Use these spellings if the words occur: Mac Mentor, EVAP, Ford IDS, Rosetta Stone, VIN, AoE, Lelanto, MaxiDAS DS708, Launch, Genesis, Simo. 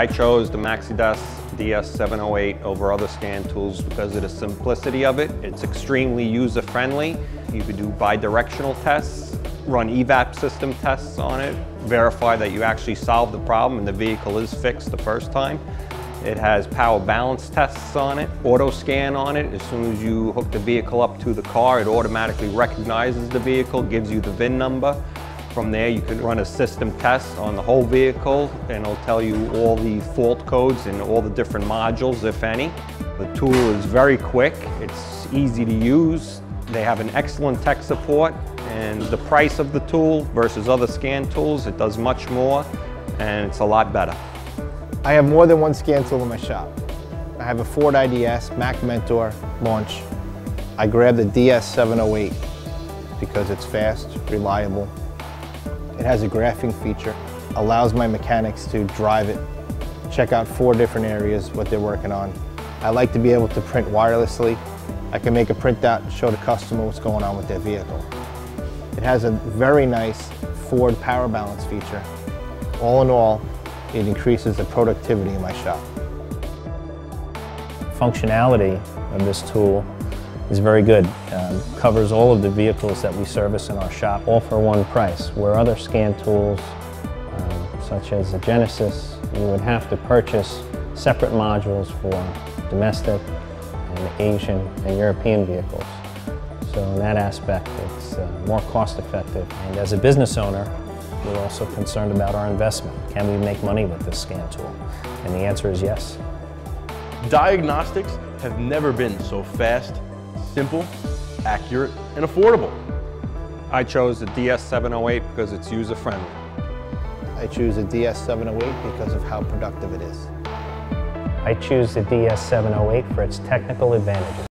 I chose the MaxiDAS DS708 over other scan tools because of the simplicity of it. It's extremely user-friendly. You could do bi-directional tests, run EVAP system tests on it, verify that you actually solved the problem and the vehicle is fixed the first time. It has power balance tests on it, auto scan on it. As soon as you hook the vehicle up to the car, it automatically recognizes the vehicle, gives you the VIN number. From there, you can run a system test on the whole vehicle, and it'll tell you all the fault codes and all the different modules, if any. The tool is very quick. It's easy to use. They have an excellent tech support, and the price of the tool versus other scan tools, it does much more, and it's a lot better. I have more than one scan tool in my shop. I have a Ford IDS, Mac Mentor, Launch. I grabbed the DS708 because it's fast, reliable. It has a graphing feature, allows my mechanics to drive it, check out 4 different areas, what they're working on. I like to be able to print wirelessly. I can make a printout and show the customer what's going on with their vehicle. It has a very nice Ford power balance feature. All in all, it increases the productivity in my shop. Functionality of this tool is very good. Covers all of the vehicles that we service in our shop, all for one price. Where other scan tools, such as the Genesis, you would have to purchase separate modules for domestic and Asian and European vehicles. So in that aspect, it's more cost effective. And as a business owner, we're also concerned about our investment. Can we make money with this scan tool? And the answer is yes. Diagnostics have never been so fast, simple, accurate, and affordable. I chose the DS708 because it's user-friendly. I choose the DS708 because of how productive it is. I choose the DS708 for its technical advantages.